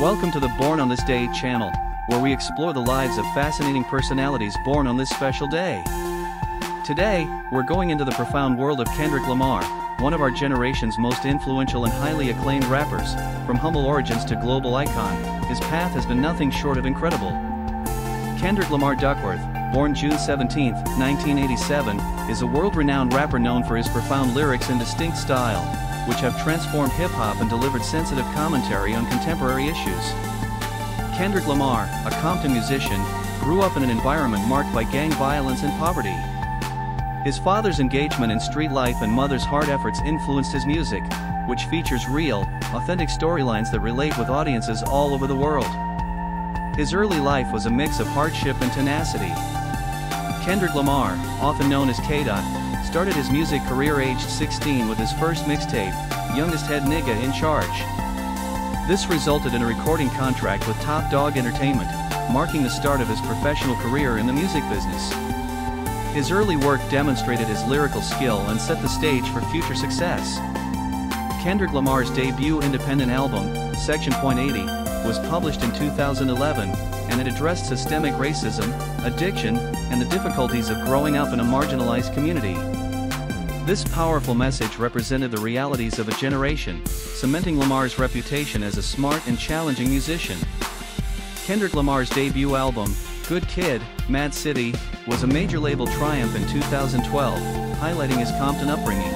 Welcome to the Born on This Day channel, where we explore the lives of fascinating personalities born on this special day. Today, we're going into the profound world of Kendrick Lamar, one of our generation's most influential and highly acclaimed rappers. From humble origins to global icon, his path has been nothing short of incredible. Kendrick Lamar Duckworth, born June 17, 1987, is a world-renowned rapper known for his profound lyrics and distinct style, which have transformed hip-hop and delivered sensitive commentary on contemporary issues. Kendrick Lamar, a Compton musician, grew up in an environment marked by gang violence and poverty. His father's engagement in street life and mother's hard efforts influenced his music, which features real, authentic storylines that relate with audiences all over the world. His early life was a mix of hardship and tenacity. Kendrick Lamar, often known as K-Dot, started his music career aged 16 with his first mixtape, Youngest Head Nigga in Charge. This resulted in a recording contract with Top Dog Entertainment, marking the start of his professional career in the music business. His early work demonstrated his lyrical skill and set the stage for future success. Kendrick Lamar's debut independent album, Section.80, was published in 2011, and it addressed systemic racism, addiction, and the difficulties of growing up in a marginalized community. This powerful message represented the realities of a generation, cementing Lamar's reputation as a smart and challenging musician. Kendrick Lamar's debut album, Good Kid, M.A.A.d City, was a major label triumph in 2012, highlighting his Compton upbringing.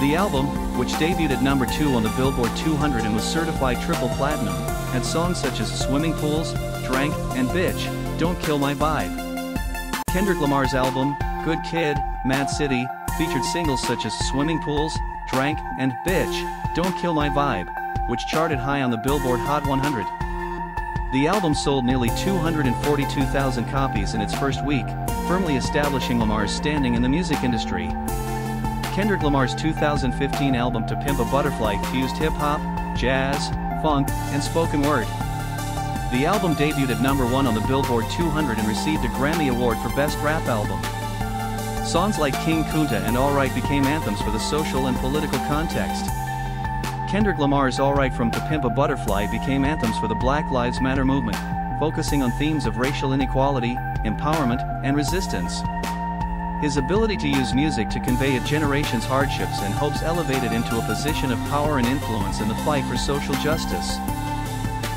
The album, which debuted at number 2 on the Billboard 200 and was certified triple platinum, had songs such as Swimming Pools, Drank, and Bitch, Don't Kill My Vibe. Kendrick Lamar's album, Good Kid, M.A.A.d City, featured singles such as Swimming Pools, Drank, and Bitch, Don't Kill My Vibe, which charted high on the Billboard Hot 100. The album sold nearly 242,000 copies in its first week, firmly establishing Lamar's standing in the music industry. Kendrick Lamar's 2015 album To Pimp a Butterfly fused hip-hop, jazz, funk, and spoken word. The album debuted at number 1 on the Billboard 200 and received a Grammy Award for Best Rap Album. Songs like King Kunta and All Right became anthems for the social and political context. Kendrick Lamar's All Right from To Pimp a Butterfly became anthems for the Black Lives Matter movement, focusing on themes of racial inequality, empowerment, and resistance. His ability to use music to convey a generation's hardships and hopes elevated into a position of power and influence in the fight for social justice.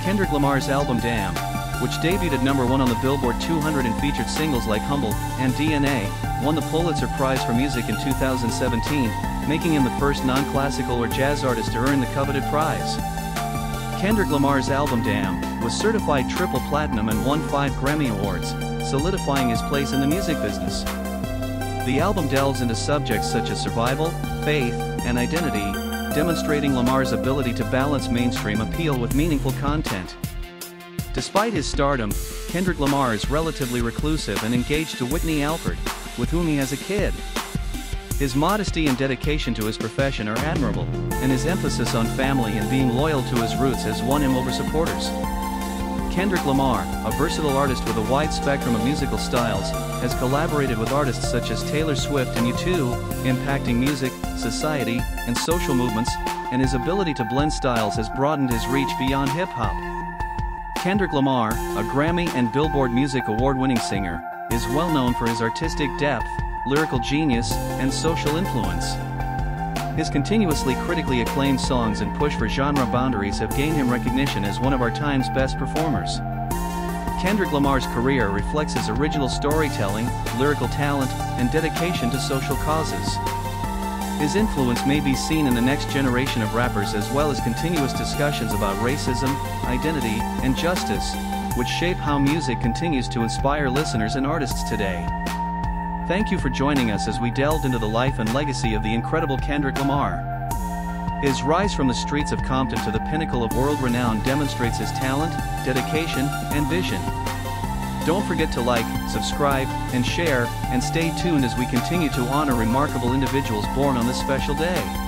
Kendrick Lamar's album DAMN, which debuted at number 1 on the Billboard 200 and featured singles like Humble and DNA, won the Pulitzer Prize for Music in 2017, making him the first non-classical or jazz artist to earn the coveted prize. Kendrick Lamar's album DAMN was certified triple platinum and won 5 Grammy Awards, solidifying his place in the music business. The album delves into subjects such as survival, faith, and identity, demonstrating Lamar's ability to balance mainstream appeal with meaningful content. Despite his stardom, Kendrick Lamar is relatively reclusive and engaged to Whitney Alford, with whom he has a kid. His modesty and dedication to his profession are admirable, and his emphasis on family and being loyal to his roots has won him over supporters. Kendrick Lamar, a versatile artist with a wide spectrum of musical styles, has collaborated with artists such as Taylor Swift and U2, impacting music, society, and social movements, and his ability to blend styles has broadened his reach beyond hip-hop. Kendrick Lamar, a Grammy and Billboard Music Award-winning singer, is well known for his artistic depth, lyrical genius, and social influence. His continuously critically acclaimed songs and push for genre boundaries have gained him recognition as one of our time's best performers. Kendrick Lamar's career reflects his original storytelling, lyrical talent, and dedication to social causes. His influence may be seen in the next generation of rappers as well as continuous discussions about racism, identity, and justice, which shape how music continues to inspire listeners and artists today. Thank you for joining us as we delved into the life and legacy of the incredible Kendrick Lamar. His rise from the streets of Compton to the pinnacle of world renown demonstrates his talent, dedication, and vision. Don't forget to like, subscribe, and share, and stay tuned as we continue to honor remarkable individuals born on this special day.